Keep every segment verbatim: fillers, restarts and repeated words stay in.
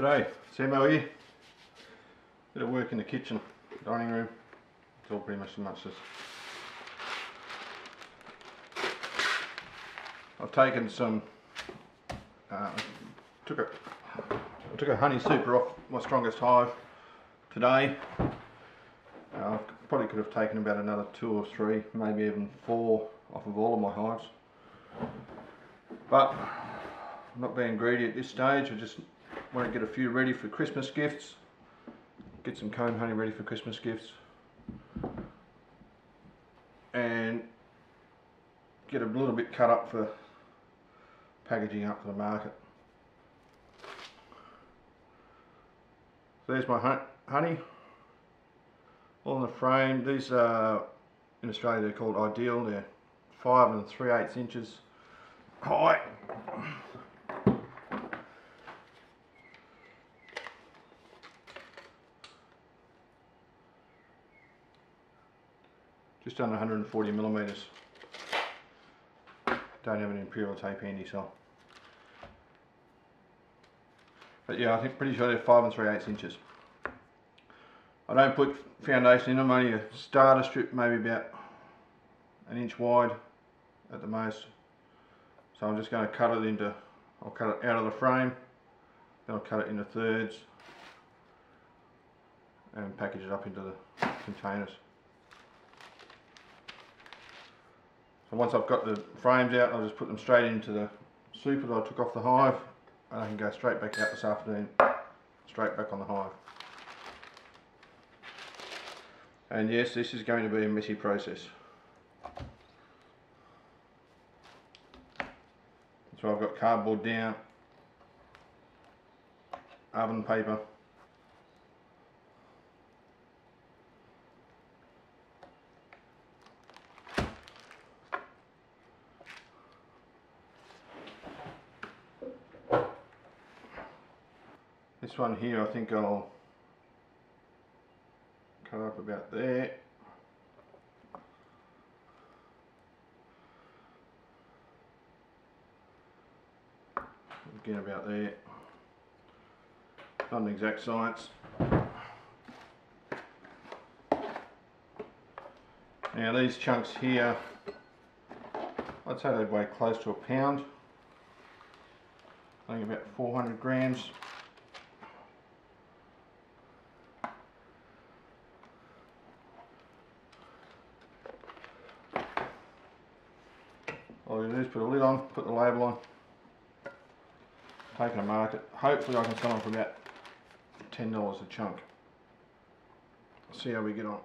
G'day, it's M O here. Bit of work in the kitchen, dining room. It's all pretty much the muchness. I've taken some. Uh, took a I took a honey super off my strongest hive today. Uh, I probably could have taken about another two or three, maybe even four, off of all of my hives. But I'm not being greedy at this stage. I just want to get a few ready for Christmas gifts. Get some comb honey ready for Christmas gifts. And get a little bit cut up for packaging up for the market. So there's my honey. All in the frame. These are, in Australia they're called Ideal. They're five and three eighths inches high. Just under one hundred forty millimeters. Don't have an imperial tape handy, so. But yeah, I think pretty sure they're five and three eighths inches. I don't put foundation in them. Only a starter strip, maybe about an inch wide at the most. So I'm just going to cut it into. I'll cut it out of the frame. Then I'll cut it into thirds and package it up into the containers. So once I've got the frames out, I'll just put them straight into the super that I took off the hive, and I can go straight back out this afternoon, straight back on the hive. And yes, this is going to be a messy process. So I've got cardboard down, oven paper, this one here. I think I'll cut up about there. Again about there. Not an exact science. Now these chunks here, I'd say they weigh close to a pound. I think about four hundred grams. All you do is put a lid on, put the label on, take it to market. Hopefully I can sell them for about ten dollars a chunk. See how we get on.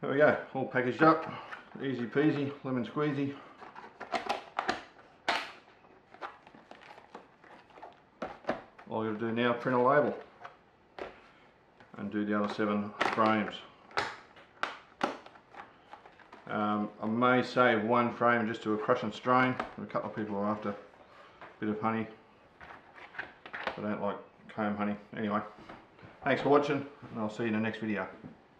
There we go, all packaged up, easy peasy, lemon squeezy. All you gotta do now, print a label and do the other seven frames. Um, I may save one frame just to a crush and strain. A couple of people are after a bit of honey. I don't like comb honey. Anyway, thanks for watching and I'll see you in the next video.